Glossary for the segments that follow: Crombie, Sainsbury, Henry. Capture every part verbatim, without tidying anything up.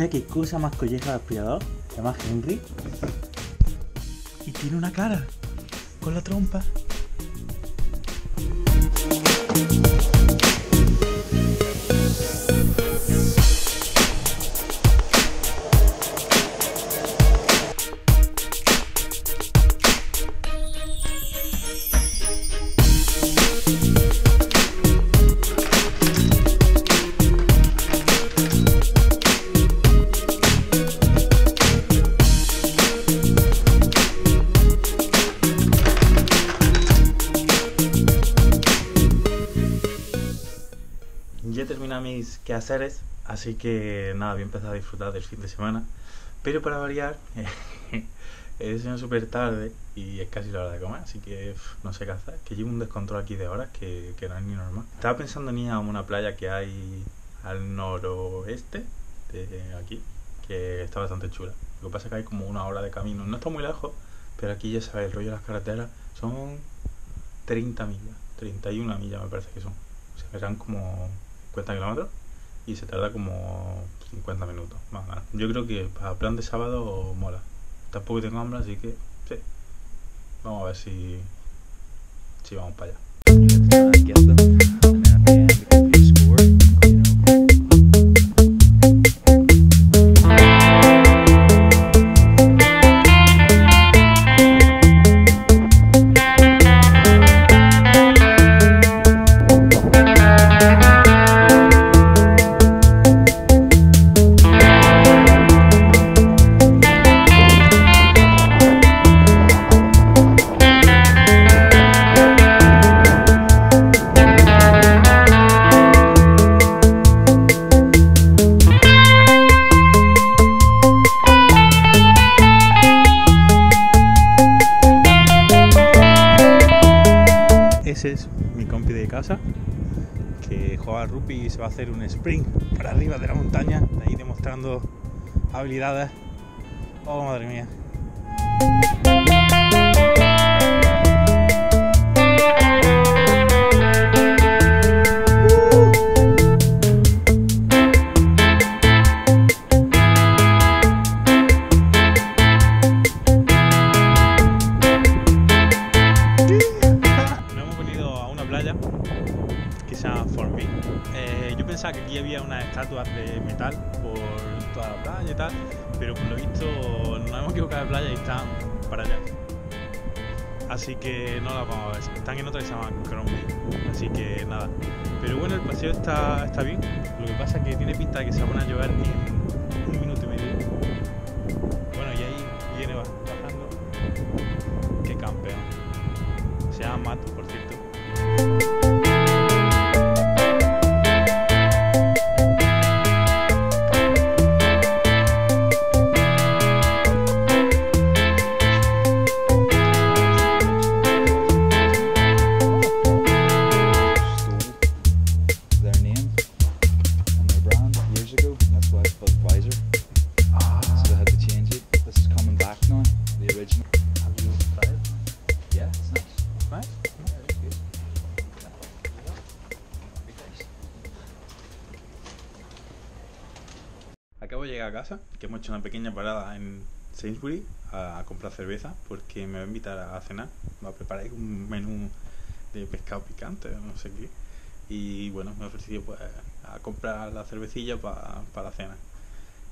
Mira qué cosa más colleja de aspirador. Se llama Henry. Y tiene una cara con la trompa. Ya he terminado mis quehaceres, así que nada, voy a empezar a disfrutar del fin de semana. Pero para variar, es súper tarde y es casi la hora de comer, así que pff, no sé qué hacer. Que llevo un descontrol aquí de horas que, que no es ni normal. Estaba pensando en ir a una playa que hay al noroeste de aquí, que está bastante chula. Lo que pasa es que hay como una hora de camino, no está muy lejos, pero aquí ya sabes, el rollo de las carreteras son treinta millas, treinta y una millas me parece que son. O sea, eran como cincuenta kilómetros y se tarda como cincuenta minutos más o menos. Yo creo que para plan de sábado mola. Tampoco tengo hambre, así que sí. Vamos a ver si, si vamos para allá. Ese es mi compi de casa, que juega al rugby y se va a hacer un sprint por arriba de la montaña, de ahí demostrando habilidades. Oh, madre mía. Eh, yo pensaba que aquí había unas estatuas de metal por toda la playa y tal, pero por lo visto nos hemos equivocado de playa y están para allá, así que no las vamos a ver. Están en otra que se llama Crombie, así que nada, pero bueno, el paseo está, está bien. Lo que pasa es que tiene pinta de que se van a llover en un minuto y medio. Bueno, y ahí viene bajando. Qué campeón, se llama Matt, por cierto. Acabo de llegar a casa, que hemos hecho una pequeña parada en Sainsbury a comprar cerveza porque me va a invitar a cenar. Me va a preparar un menú de pescado picante o no sé qué. Y bueno, me ha ofrecido pues, a comprar la cervecilla para pa la cena.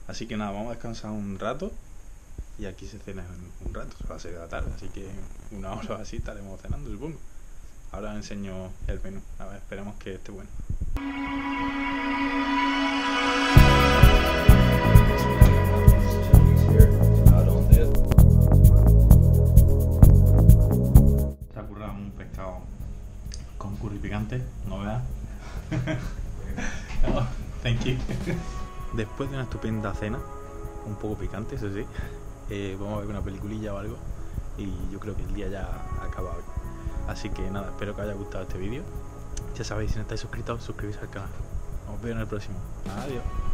Así que nada, vamos a descansar un rato. Y aquí se cena un rato, a las seis de la tarde, así que una hora así estaremos cenando, supongo. Ahora os enseño el menú, a ver, esperemos que esté bueno. Se ha currado un pescado con curry picante, no veas. Oh, thank you. Después de una estupenda cena, un poco picante, eso sí. Eh, vamos a ver una peliculilla o algo y yo creo que el día ya acaba hoy, así que nada, espero que os haya gustado este vídeo. Ya sabéis, si no estáis suscritos, suscribís al canal. Os veo en el próximo. Adiós.